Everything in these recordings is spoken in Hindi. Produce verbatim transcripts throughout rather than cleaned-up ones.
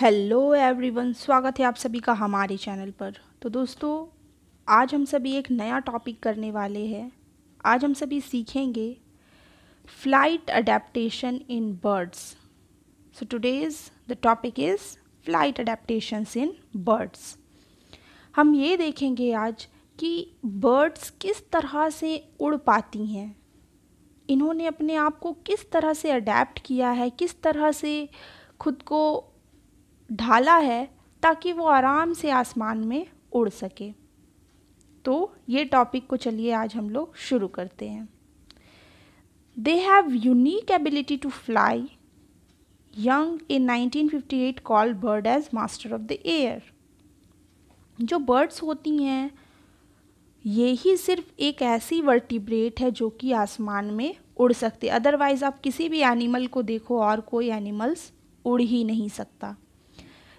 हेलो एवरीवन, स्वागत है आप सभी का हमारे चैनल पर। तो दोस्तों, आज हम सभी एक नया टॉपिक करने वाले हैं। आज हम सभी सीखेंगे flight adaptation in birds. So today's the topic is flight adaptations in birds. हम ये देखेंगे आज कि बर्ड्स किस तरह से उड़ पाती हैं, इन्होंने अपने आप को किस तरह से अडेप्ट किया है, किस तरह से खुद को ढाला है ताकि वो आराम से आसमान में उड़ सके। तो ये टॉपिक को चलिए आज हम लोग शुरू करते हैं। They have unique ability to fly, young in nineteen fifty eight called bird as master of the air. जो बर्ड्स होती हैं, ये ही सिर्फ एक ऐसी वर्टिब्रेट है जो कि आसमान में उड़ सकते। अदरवाइज़ आप किसी भी एनिमल को देखो और कोई एनिमल्स उड़ ही नहीं सकता।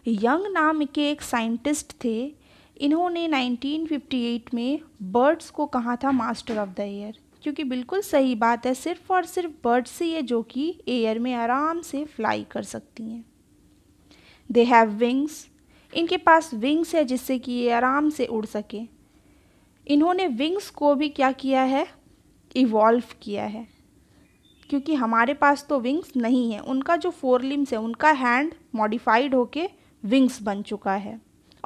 यंग नाम के एक साइंटिस्ट थे, इन्होंने नाइनटीन फिफ्टी एट में बर्ड्स को कहा था मास्टर ऑफ द एयर, क्योंकि बिल्कुल सही बात है, सिर्फ़ और सिर्फ बर्ड्स ही है जो कि एयर में आराम से फ्लाई कर सकती हैं। दे हैव विंग्स, इनके पास विंग्स है जिससे कि ये आराम से उड़ सके। इन्होंने विंग्स को भी क्या किया है, इवॉल्व किया है, क्योंकि हमारे पास तो विंग्स नहीं है। उनका जो फोर लिम्स है, उनका हैंड मॉडिफाइड होके विंग्स बन चुका है।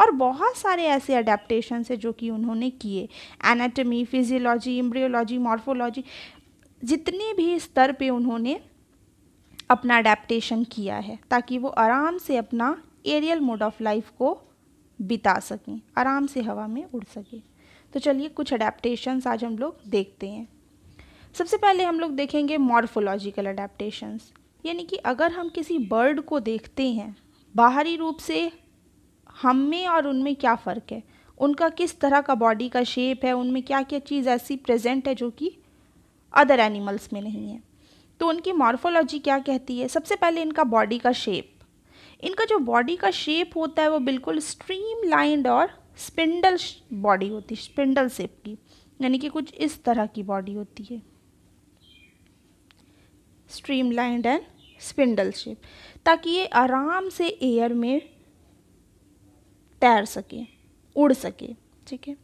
और बहुत सारे ऐसे अडेप्टेशन है जो कि उन्होंने किए। एनाटमी, फिजियोलॉजी, एम्ब्रियोलॉजी, मॉर्फोलॉजी, जितने भी स्तर पे उन्होंने अपना अडेप्टेशन किया है ताकि वो आराम से अपना एरियल मोड ऑफ लाइफ को बिता सकें, आराम से हवा में उड़ सकें। तो चलिए कुछ अडेप्टेशंस आज हम लोग देखते हैं। सबसे पहले हम लोग देखेंगे मॉर्फोलॉजिकल अडेप्टेशंस, यानी कि अगर हम किसी बर्ड को देखते हैं बाहरी रूप से, हम में और उनमें क्या फ़र्क है, उनका किस तरह का बॉडी का शेप है, उनमें क्या क्या चीज़ ऐसी प्रेजेंट है जो कि अदर एनिमल्स में नहीं है। तो उनकी मॉर्फोलॉजी क्या कहती है? सबसे पहले इनका बॉडी का शेप। इनका जो बॉडी का शेप होता है वो बिल्कुल स्ट्रीम लाइंड और स्पिंडल बॉडी होती है, स्पिंडल शेप की, यानी कि कुछ इस तरह की बॉडी होती है, streamlined and spindle shape, ताकि ये आराम से एयर में तैर सके, उड़ सके। ठीक है,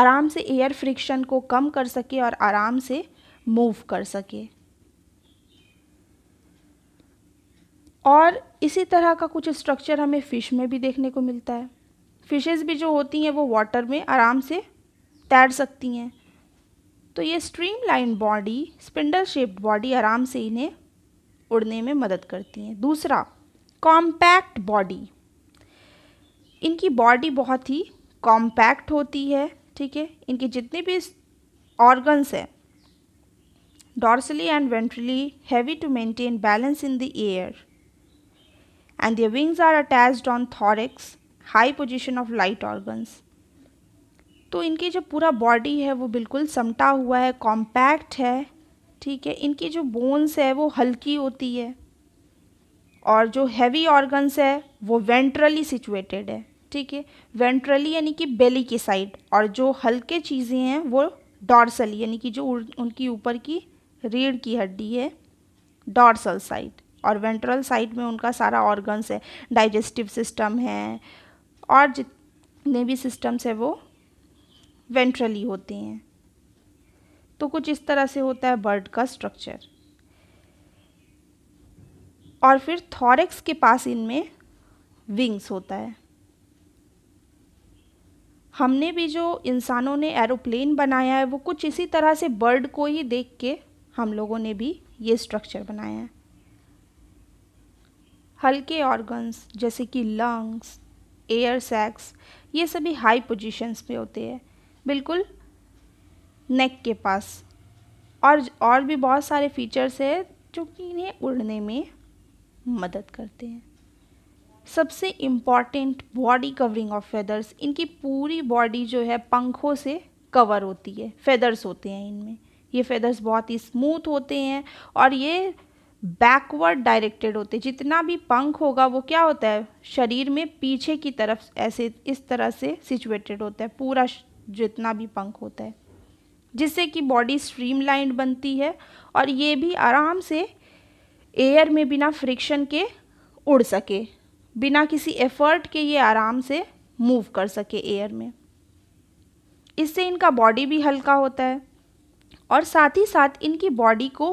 आराम से एयर फ्रिक्शन को कम कर सके और आराम से मूव कर सके। और इसी तरह का कुछ स्ट्रक्चर हमें फ़िश में भी देखने को मिलता है। फिशेस भी जो होती हैं वो वाटर में आराम से तैर सकती हैं। तो ये streamline body, spindle shaped body आराम से इन्हें उड़ने में मदद करती हैं। दूसरा, कॉम्पैक्ट बॉडी। इनकी बॉडी बहुत ही कॉम्पैक्ट होती है। ठीक है, इनके जितने भी ऑर्गन्स हैं dorsally and ventrally heavy to maintain balance in the air, and their wings are attached on thorax, high position of light organs. तो इनकी जो पूरा बॉडी है वो बिल्कुल समटा हुआ है, कॉम्पैक्ट है। ठीक है, इनकी जो बोन्स है वो हल्की होती है, और जो हैवी ऑर्गन्स है वो वेंट्रली सिचुएटेड है। ठीक है, वेंट्रली यानी कि बेली की साइड, और जो हल्के चीज़ें हैं वो डॉर्सली, यानी कि जो उनकी ऊपर की रीढ़ की हड्डी है, डॉर्सल साइड, और वेंट्रल साइड में उनका सारा ऑर्गन्स है, डाइजेस्टिव सिस्टम है, और जितने भी सिस्टम्स है वो वेंट्रली होते हैं। तो कुछ इस तरह से होता है बर्ड का स्ट्रक्चर। और फिर थॉरेक्स के पास इनमें विंग्स होता है। हमने भी जो इंसानों ने एरोप्लेन बनाया है वो कुछ इसी तरह से बर्ड को ही देख के हम लोगों ने भी ये स्ट्रक्चर बनाया है। हल्के ऑर्गन्स जैसे कि लंग्स, एयर सैक्स, ये सभी हाई पोजीशंस पे होते हैं, बिल्कुल नेक के पास। और और भी बहुत सारे फीचर्स हैं जो कि इन्हें उड़ने में मदद करते हैं। सबसे important, body covering of feathers. इनकी पूरी बॉडी जो है पंखों से कवर होती है, फेदर्स होते हैं इनमें। ये फेदर्स बहुत ही स्मूथ होते हैं और ये बैकवर्ड डायरेक्टेड होते हैं। जितना भी पंख होगा वो क्या होता है, शरीर में पीछे की तरफ ऐसे इस तरह से सिचुएटेड होता है, पूरा जितना भी पंख होता है, जिससे कि बॉडी स्ट्रीमलाइंड बनती है और ये भी आराम से एयर में बिना फ्रिक्शन के उड़ सके, बिना किसी एफर्ट के ये आराम से मूव कर सके एयर में। इससे इनका बॉडी भी हल्का होता है और साथ ही साथ इनकी बॉडी को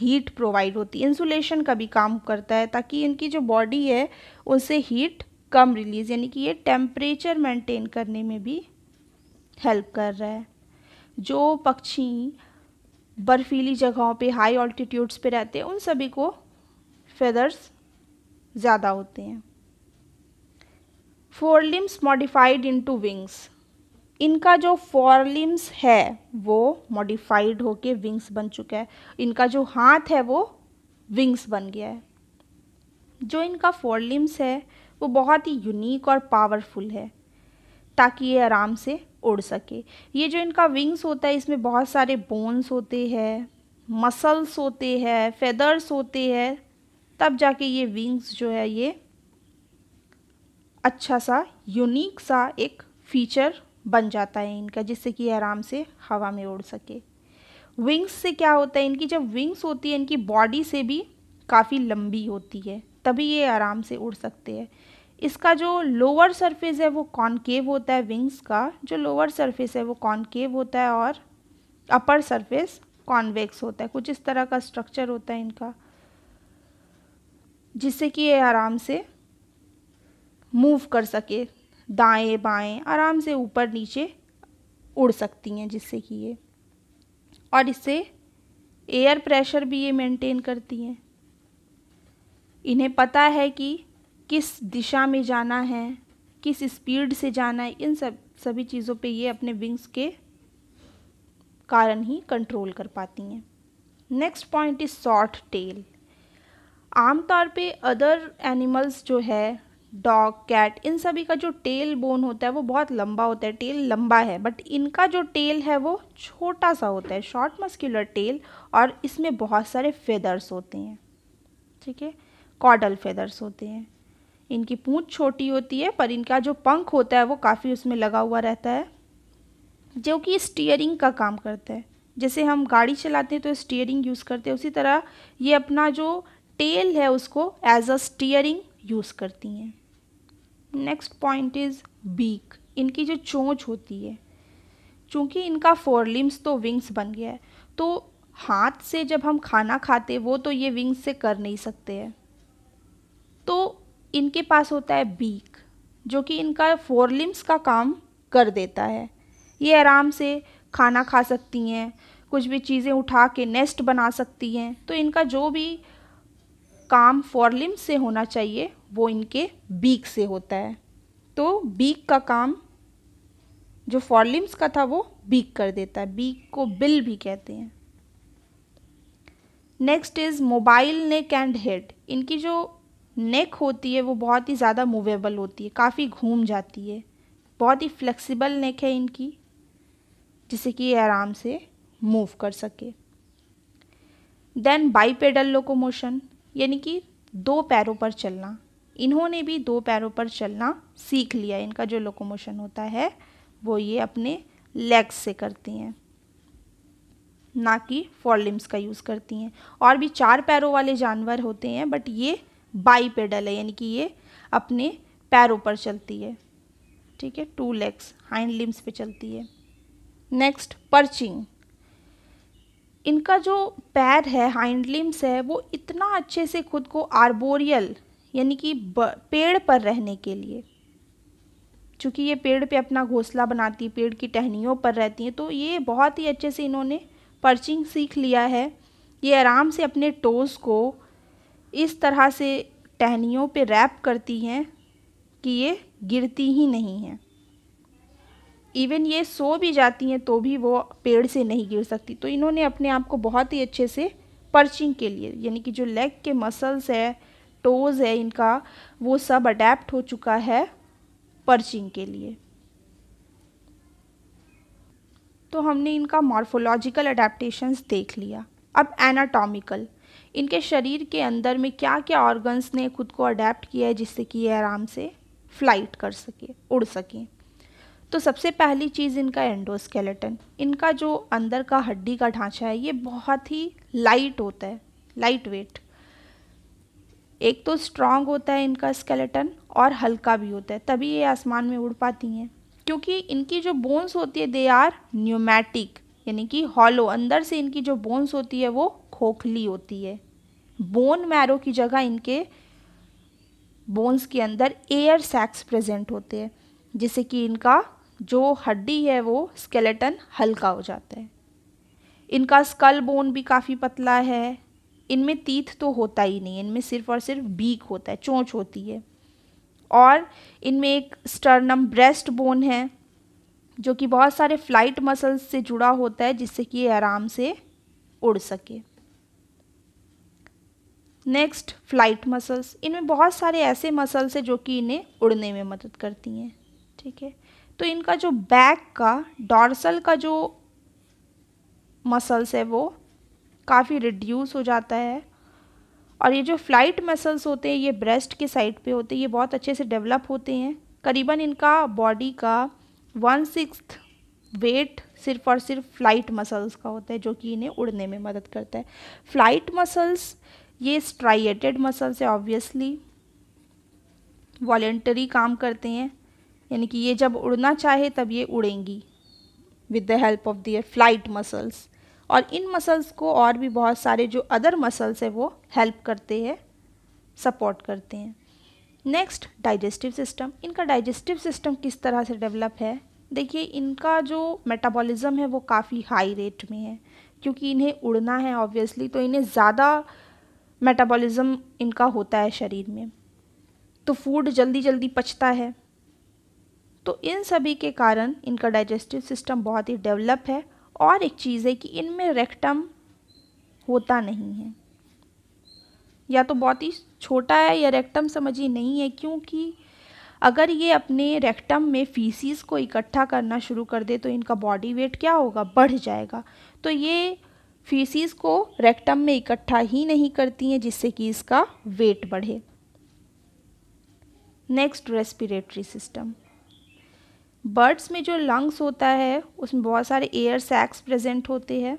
हीट प्रोवाइड होती है। इंसुलेशन का भी काम करता है ताकि इनकी जो बॉडी है उससे हीट कम रिलीज, यानी कि ये टेम्परेचर मेंटेन करने में भी हेल्प कर रहा है। जो पक्षी बर्फीली जगहों पे, हाई ऑल्टीट्यूड्स पे रहते हैं, उन सभी को फेदर्स ज़्यादा होते हैं। Four limbs modified into wings, इनका जो फोर लिम्स है वो मॉडिफाइड होके विंग्स बन चुका है। इनका जो हाथ है वो विंग्स बन गया है। जो इनका फोर लिम्स है वो बहुत ही यूनिक और पावरफुल है ताकि ये आराम से उड़ सके। ये जो इनका विंग्स होता है इसमें बहुत सारे बोन्स होते हैं, मसल्स होते हैं, फेदर्स होते हैं, तब जाके ये विंग्स जो है ये अच्छा सा यूनिक सा एक फीचर बन जाता है इनका, जिससे कि आराम से हवा में उड़ सके। विंग्स से क्या होता है, इनकी जब विंग्स होती है इनकी बॉडी से भी काफ़ी लंबी होती है, तभी ये आराम से उड़ सकते हैं। इसका जो लोअर सरफेस है वो कॉनकेव होता है, विंग्स का जो लोअर सरफेस है वो कॉनकेव होता है और अपर सरफेस कॉन्वेक्स होता है। कुछ इस तरह का स्ट्रक्चर होता है इनका, जिससे कि ये आराम से मूव कर सके, दाएं बाएं आराम से ऊपर नीचे उड़ सकती हैं, जिससे कि ये, और इससे एयर प्रेशर भी ये मेंटेन करती हैं। इन्हें पता है कि किस दिशा में जाना है, किस स्पीड से जाना है, इन सब सभी चीज़ों पे ये अपने विंग्स के कारण ही कंट्रोल कर पाती हैं। Next point is short tail. आमतौर पे अदर एनिमल्स जो है, डॉग, कैट, इन सभी का जो टेल बोन होता है वो बहुत लंबा होता है, टेल लंबा है, बट इनका जो टेल है वो छोटा सा होता है, शॉर्ट मस्क्यूलर टेल, और इसमें बहुत सारे फेदर्स होते हैं। ठीक है, कॉडल फेदर्स होते हैं। इनकी पूँछ छोटी होती है पर इनका जो पंख होता है वो काफ़ी उसमें लगा हुआ रहता है, जो कि स्टीयरिंग का काम करता है। जैसे हम गाड़ी चलाते हैं तो स्टीयरिंग यूज़ करते हैं, उसी तरह ये अपना जो टेल है उसको एज अ स्टीयरिंग यूज़ करती हैं। नेक्स्ट पॉइंट इज़ बीक, इनकी जो चोंच होती है, चूँकि इनका फोर लिम्स तो विंग्स बन गया है, तो हाथ से जब हम खाना खाते वो तो ये विंग्स से कर नहीं सकते हैं, तो इनके पास होता है बीक जो कि इनका फोर लिम्स का काम कर देता है। ये आराम से खाना खा सकती हैं, कुछ भी चीज़ें उठा के नेस्ट बना सकती हैं। तो इनका जो भी काम फोर लिम्स से होना चाहिए वो इनके बीक से होता है, तो बीक का काम जो फोर लिम्स का था वो बीक कर देता है। बीक को बिल भी कहते हैं। Next is mobile neck and head. इनकी जो नेक होती है वो बहुत ही ज़्यादा मूवेबल होती है, काफ़ी घूम जाती है, बहुत ही फ्लेक्सिबल नेक है इनकी, जिससे कि ये आराम से मूव कर सके। देन बाईपेडल लोकोमोशन, यानी कि दो पैरों पर चलना। इन्होंने भी दो पैरों पर चलना सीख लिया। इनका जो लोकोमोशन होता है वो ये अपने लेग्स से करती हैं, ना कि फोर लिम्स का यूज़ करती हैं। और भी चार पैरों वाले जानवर होते हैं बट ये बाईपेडल है, यानी कि ये अपने पैरों पर चलती है। ठीक है, टू लेग्स, हाइंड लिम्स पे चलती है। नेक्स्ट पर्चिंग, इनका जो पैर है, हाइंड लिम्स है, वो इतना अच्छे से खुद को आर्बोरियल यानी कि पेड़ पर रहने के लिए, चूँकि ये पेड़ पे अपना घोंसला बनाती है, पेड़ की टहनियों पर रहती हैं, तो ये बहुत ही अच्छे से इन्होंने पर्चिंग सीख लिया है। ये आराम से अपने टोज़ को इस तरह से टहनियों पे रैप करती हैं कि ये गिरती ही नहीं हैं। इवन ये सो भी जाती हैं तो भी वो पेड़ से नहीं गिर सकती। तो इन्होंने अपने आप को बहुत ही अच्छे से पर्चिंग के लिए, यानी कि जो लेग के मसल्स है, टोज़ है इनका, वो सब अडेप्ट हो चुका है पर्चिंग के लिए। तो हमने इनका मॉर्फोलॉजिकल अडेप्टेशंस देख लिया। अब एनाटॉमिकल, इनके शरीर के अंदर में क्या क्या ऑर्गन्स ने खुद को अडेप्ट किया है जिससे कि ये आराम से फ्लाइट कर सके, उड़ सकें। तो सबसे पहली चीज़ इनका एंडोस्केलेटन, इनका जो अंदर का हड्डी का ढांचा है ये बहुत ही लाइट होता है, लाइट वेट। एक तो स्ट्रॉन्ग होता है इनका स्केलेटन और हल्का भी होता है, तभी ये आसमान में उड़ पाती हैं, क्योंकि इनकी जो बोन्स होती है दे आर न्यूमैटिक, यानी कि हॉलो, अंदर से इनकी जो बोन्स होती है वो खोखली होती है। बोन मैरो की जगह इनके बोन्स के अंदर एयर सैक्स प्रेजेंट होते हैं, जिससे कि इनका जो हड्डी है वो स्केलेटन हल्का हो जाता है। इनका स्कल बोन भी काफ़ी पतला है। इनमें तीथ तो होता ही नहीं, इनमें सिर्फ और सिर्फ बीक होता है, चोंच होती है। और इनमें एक स्टर्नम ब्रेस्ट बोन है जो कि बहुत सारे फ्लाइट मसल्स से जुड़ा होता है, जिससे कि ये आराम से उड़ सके। Next, flight muscles. इनमें बहुत सारे ऐसे मसल्स हैं जो कि इन्हें उड़ने में मदद करती हैं, ठीक है। तो इनका जो बैक का, डॉर्सल का जो मसल्स है वो काफ़ी रिड्यूस हो जाता है। और ये जो फ्लाइट मसल्स होते हैं ये ब्रेस्ट के साइड पे होते हैं, ये बहुत अच्छे से डेवलप होते हैं। करीबन इनका बॉडी का वन सिक्स्थ वेट सिर्फ और सिर्फ फ्लाइट मसल्स का होता है, जो कि इन्हें उड़ने में मदद करता है। फ्लाइट मसल्स ये स्ट्राइएटेड मसल्स है, ऑब्वियसली वॉलेंटरी काम करते हैं, यानी कि ये जब उड़ना चाहे तब ये उड़ेंगी with the help of their flight muscles. और इन मसल्स को और भी बहुत सारे जो अदर मसल्स है वो हेल्प करते हैं, सपोर्ट करते हैं। Next, digestive system. इनका डाइजेस्टिव सिस्टम किस तरह से डेवलप है, देखिए इनका जो मेटाबॉलिज्म है वो काफ़ी हाई रेट में है, क्योंकि इन्हें उड़ना है ऑब्वियसली, तो इन्हें ज़्यादा मेटाबॉलिज्म इनका होता है शरीर में, तो फूड जल्दी जल्दी पचता है। तो इन सभी के कारण इनका डाइजेस्टिव सिस्टम बहुत ही डेवलप है। और एक चीज़ है कि इनमें रेक्टम होता नहीं है, या तो बहुत ही छोटा है या रेक्टम समझिए नहीं है, क्योंकि अगर ये अपने रेक्टम में फीसीस को इकट्ठा करना शुरू कर दे तो इनका बॉडी वेट क्या होगा, बढ़ जाएगा। तो ये फीसीस को रेक्टम में इकट्ठा ही नहीं करती हैं, जिससे कि इसका वेट बढ़े। Next, respiratory system. बर्ड्स में जो लंग्स होता है उसमें बहुत सारे एयर सैक्स प्रेजेंट होते हैं,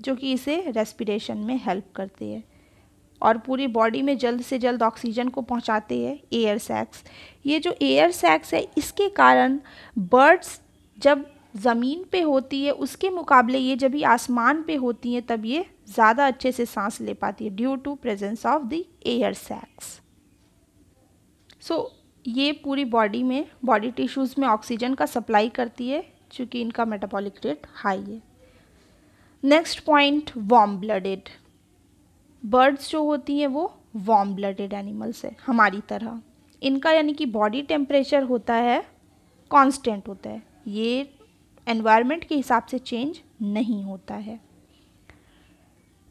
जो कि इसे रेस्पिरेशन में हेल्प करते हैं और पूरी बॉडी में जल्द से जल्द ऑक्सीजन को पहुंचाते हैं। एयर सैक्स, ये जो एयर सैक्स है इसके कारण बर्ड्स जब ज़मीन पे होती है उसके मुकाबले ये जब भी आसमान पे होती हैं तब ये ज़्यादा अच्छे से सांस ले पाती है, due to presence of the air sacs. So ये पूरी बॉडी में, बॉडी टिश्यूज़ में ऑक्सीजन का सप्लाई करती है, क्योंकि इनका मेटाबॉलिक रेट हाई है। Next point, warm blooded. Birds जो होती हैं वो वार्म ब्लडेड एनिमल्स है, हमारी तरह। इनका यानी कि बॉडी टेम्परेचर होता है कांस्टेंट होता है, ये एनवायरनमेंट के हिसाब से चेंज नहीं होता है,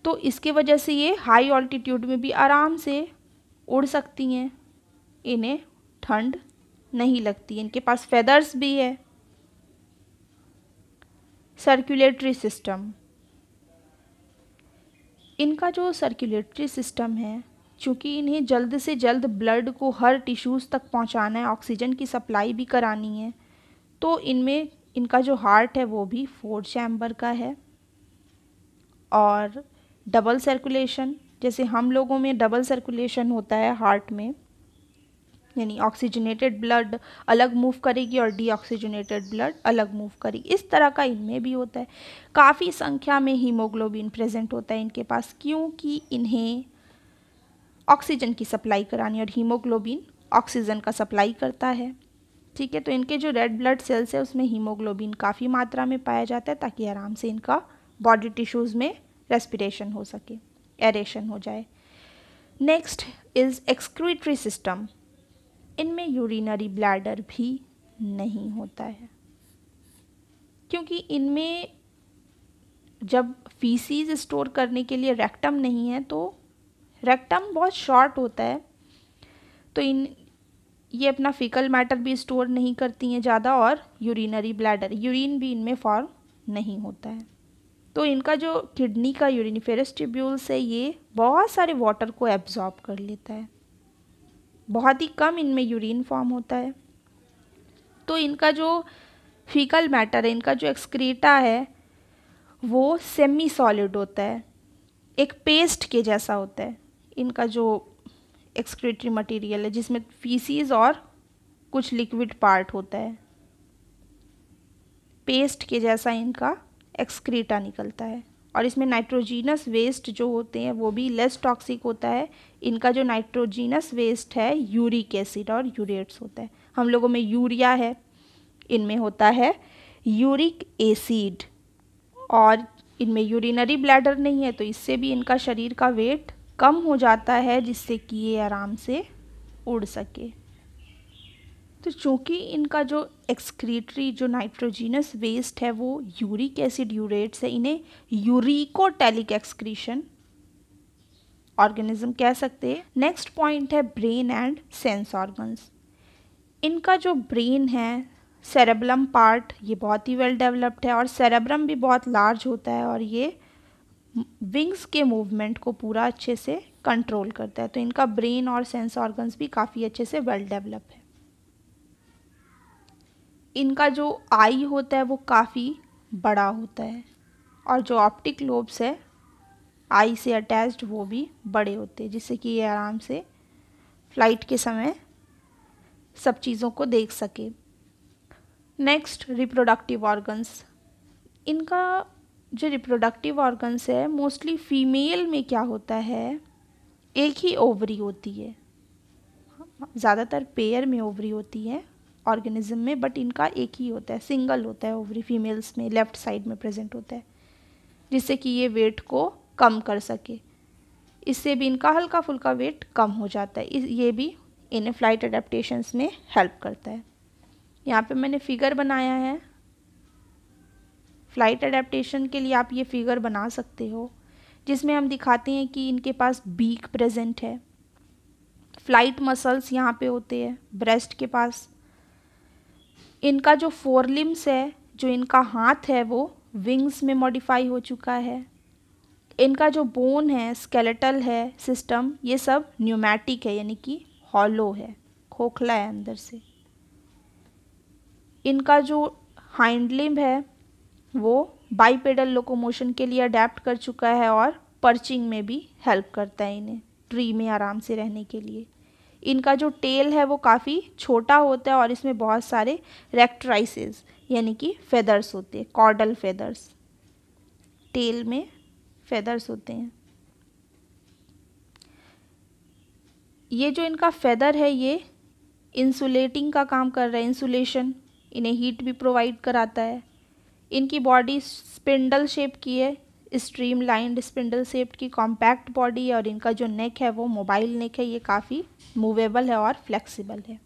तो इसके वजह से ये हाई ऑल्टीट्यूड में भी आराम से उड़ सकती हैं, इन्हें ठंड नहीं लगती। इनके पास फेदर्स भी है। Circulatory system. इनका जो सर्कुलेटरी सिस्टम है, चूँकि इन्हें जल्द से जल्द ब्लड को हर टिश्यूज़ तक पहुंचाना है, ऑक्सीजन की सप्लाई भी करानी है, तो इनमें इनका जो हार्ट है वो भी फोर चैम्बर का है। और डबल सर्कुलेशन, जैसे हम लोगों में डबल सर्कुलेशन होता है हार्ट में, यानी ऑक्सीजनेटेड ब्लड अलग मूव करेगी और डीऑक्सीजनेटेड ब्लड अलग मूव करेगी, इस तरह का इनमें भी होता है। काफ़ी संख्या में हीमोग्लोबिन प्रेजेंट होता है इनके पास, क्योंकि इन्हें ऑक्सीजन की सप्लाई करानी, और हीमोग्लोबिन ऑक्सीजन का सप्लाई करता है, ठीक है। तो इनके जो रेड ब्लड सेल्स है उसमें हीमोग्लोबिन काफ़ी मात्रा में पाया जाता है, ताकि आराम से इनका बॉडी टिश्यूज़ में रेस्पिरेशन हो सके, एरेशन हो जाए। Next is excretory system. इनमें यूरिनरी ब्लैडर भी नहीं होता है, क्योंकि इनमें जब फीसीज स्टोर करने के लिए रेक्टम नहीं है, तो रेक्टम बहुत शॉर्ट होता है, तो इन ये अपना फीकल मैटर भी स्टोर नहीं करती हैं ज़्यादा, और यूरिनरी ब्लैडर, यूरिन भी इनमें फॉर्म नहीं होता है। तो इनका जो किडनी का यूरिनिफेरस ट्यूब्यूल्स है ये बहुत सारे वाटर को एब्जॉर्ब कर लेता है, बहुत ही कम इनमें यूरिन फॉर्म होता है। तो इनका जो फीकल मैटर है, इनका जो एक्सक्रीटा है वो सेमी सॉलिड होता है, एक पेस्ट के जैसा होता है। इनका जो एक्सक्रीटरी मटेरियल है जिसमें फीसीज और कुछ लिक्विड पार्ट होता है। पेस्ट के जैसा इनका एक्सक्रीटा निकलता है और इसमें नाइट्रोजीनस वेस्ट जो होते हैं वो भी लेस टॉक्सिक होता है। इनका जो नाइट्रोजीनस वेस्ट है यूरिक एसिड और यूरेट्स होता है। हम लोगों में यूरिया है, इनमें होता है यूरिक एसिड और इनमें यूरिनरी ब्लैडर नहीं है तो इससे भी इनका शरीर का वेट कम हो जाता है जिससे कि ये आराम से उड़ सके। तो चूँकि इनका जो एक्सक्रीटरी जो नाइट्रोजीनस वेस्ट है वो यूरिक एसिड यूरेट्स है, इन्हें यूरिकोटैलिक एक्सक्रीशन ऑर्गेनिज्म कह सकते हैं। नेक्स्ट पॉइंट है ब्रेन एंड सेंस ऑर्गन्स। इनका जो ब्रेन है सेरेब्रम पार्ट ये बहुत ही वेल डेवलप्ड है और सेरेब्रम भी बहुत लार्ज होता है और ये विंग्स के मूवमेंट को पूरा अच्छे से कंट्रोल करता है। तो इनका ब्रेन और सेंस ऑर्गन्स भी काफ़ी अच्छे से वेल डेवलप है। इनका जो आई होता है वो काफ़ी बड़ा होता है और जो ऑप्टिक लोब्स है आई से अटैच्ड वो भी बड़े होते हैं जिससे कि ये आराम से फ्लाइट के समय सब चीज़ों को देख सके। Next reproductive organs. इनका जो रिप्रोडक्टिव ऑर्गन्स है मोस्टली फीमेल में क्या होता है, एक ही ओवरी होती है, ज़्यादातर पेयर में ओवरी होती है ऑर्गेनिज्म में, बट इनका एक ही होता है, सिंगल होता है ओवरी फीमेल्स में, लेफ़्ट साइड में प्रेजेंट होता है जिससे कि ये वेट को कम कर सके। इससे भी इनका हल्का फुल्का वेट कम हो जाता है, ये भी इन फ्लाइट अडेप्टेशंस में हेल्प करता है। यहाँ पे मैंने फिगर बनाया है, फ्लाइट अडेप्टेशन के लिए आप ये फिगर बना सकते हो जिसमें हम दिखाते हैं कि इनके पास बीक प्रेजेंट है, फ्लाइट मसल्स यहाँ पे होते हैं ब्रेस्ट के पास, इनका जो फोर लिम्स है, जो इनका हाथ है वो विंग्स में मॉडिफाई हो चुका है, इनका जो बोन है स्केलेटल है सिस्टम ये सब न्यूमैटिक है यानी कि हॉलो है, खोखला है अंदर से। इनका जो हाइंड लिम्ब है वो बाईपेडल लोकोमोशन के लिए अडेप्ट कर चुका है और पर्चिंग में भी हेल्प करता है इन्हें ट्री में आराम से रहने के लिए। इनका जो टेल है वो काफ़ी छोटा होता है और इसमें बहुत सारे रेक्ट्राइसेस यानी कि फेदर्स होते हैं, कॉर्डल फेदर्स, टेल में फेदर्स होते हैं। ये जो इनका फेदर है ये इंसुलेटिंग का काम कर रहा है, इंसुलेशन, इन्हें हीट भी प्रोवाइड कराता है। इनकी बॉडी स्पिंडल शेप की है, स्ट्रीम लाइंड स्पिंडल शेप की कॉम्पैक्ट बॉडी है और इनका जो नेक है वो मोबाइल नेक है, ये काफ़ी मूवेबल है और फ्लेक्सिबल है।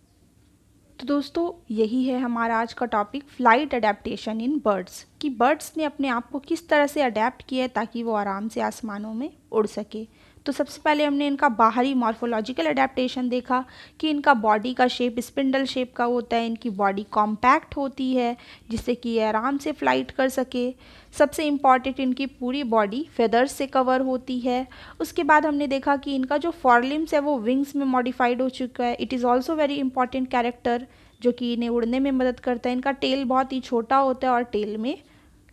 तो दोस्तों यही है हमारा आज का topic flight adaptation in birds, कि बर्ड्स ने अपने आप को किस तरह से अडेप्ट किया है ताकि वो आराम से आसमानों में उड़ सके। तो सबसे पहले हमने इनका बाहरी मॉर्फोलॉजिकल अडेप्टेशन देखा कि इनका बॉडी का शेप स्पिंडल शेप का होता है, इनकी बॉडी कॉम्पैक्ट होती है जिससे कि ये आराम से फ्लाइट कर सके। सबसे इम्पॉर्टेंट इनकी पूरी बॉडी फेदर्स से कवर होती है। उसके बाद हमने देखा कि इनका जो फॉरलिम्स है वो विंग्स में मॉडिफाइड हो चुका है, it is also very important character जो कि इन्हें उड़ने में मदद करता है। इनका टेल बहुत ही छोटा होता है और टेल में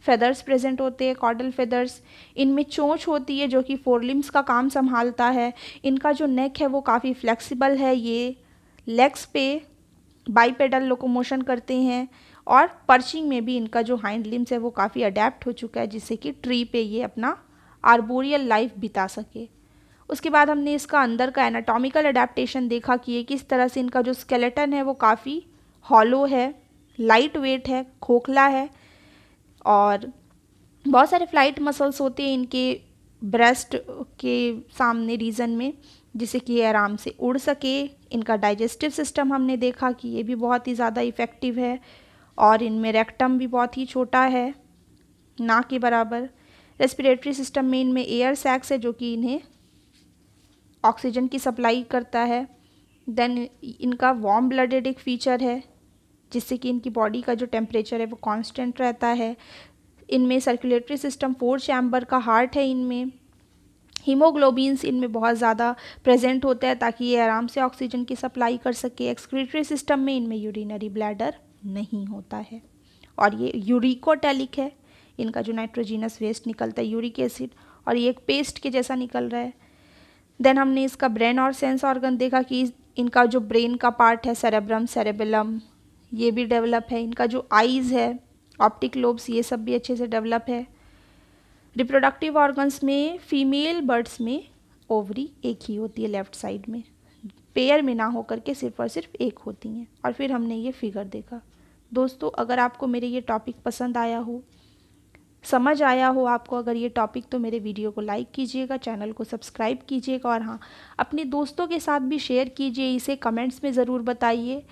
फेदर्स प्रेजेंट होते हैं, कॉर्डल फेदर्स, इनमें चोंच होती है जो कि फोरलिम्स का काम संभालता है। इनका जो नेक है वो काफ़ी फ्लेक्सिबल है, ये लेग्स पे बाईपेडल लोकोमोशन करते हैं और पर्चिंग में भी इनका जो हाइंड लिम्स है वो काफ़ी अडेप्ट हो चुका है जिससे कि ट्री पे ये अपना आर्बोरियल लाइफ बिता सके। उसके बाद हमने इसका अंदर का एनाटॉमिकल अडेप्टेशन देखा कि ये किस तरह से इनका जो स्केलेटन है वो काफ़ी हॉलो है, लाइट वेट है, खोखला है और बहुत सारे फ्लाइट मसल्स होते हैं इनके ब्रेस्ट के सामने रीजन में जिससे कि ये आराम से उड़ सके। इनका डाइजेस्टिव सिस्टम हमने देखा कि ये भी बहुत ही ज़्यादा इफ़ेक्टिव है और इनमें रेक्टम भी बहुत ही छोटा है, ना के बराबर। रेस्पिरेटरी सिस्टम में इनमें एयर सैक्स है जो कि इन्हें ऑक्सीजन की सप्लाई करता है। देन इनका वार्म ब्लडेड एक फ़ीचर है जिससे कि इनकी बॉडी का जो टेम्परेचर है वो कांस्टेंट रहता है। इनमें सर्कुलेटरी सिस्टम फोर चैम्बर का हार्ट है, इनमें हीमोग्लोबिन्स इनमें बहुत ज़्यादा प्रेजेंट होता है ताकि ये आराम से ऑक्सीजन की सप्लाई कर सके। एक्सक्रीटरी सिस्टम में इनमें यूरिनरी ब्लैडर नहीं होता है और ये यूरिकोटैलिक है, इनका जो नाइट्रोजीनस वेस्ट निकलता है यूरिक एसिड और ये एक पेस्ट के जैसा निकल रहा है। देन हमने इसका ब्रेन और सेंस ऑर्गन देखा कि इनका जो ब्रेन का पार्ट है सेरेब्रम, सेरेबेलम ये भी डेवलप है, इनका जो आईज है, ऑप्टिक लोब्स, ये सब भी अच्छे से डेवलप है। रिप्रोडक्टिव ऑर्गन्स में फीमेल बर्ड्स में ओवरी एक ही होती है लेफ्ट साइड में, पेयर में ना होकर के सिर्फ और सिर्फ एक होती हैं। और फिर हमने ये फिगर देखा। दोस्तों अगर आपको मेरे ये टॉपिक पसंद आया हो, समझ आया हो आपको अगर ये टॉपिक, तो मेरे वीडियो को लाइक कीजिएगा, चैनल को सब्सक्राइब कीजिएगा और हाँ अपने दोस्तों के साथ भी शेयर कीजिए, इसे कमेंट्स में ज़रूर बताइए।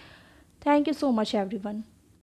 Thank you so much everyone.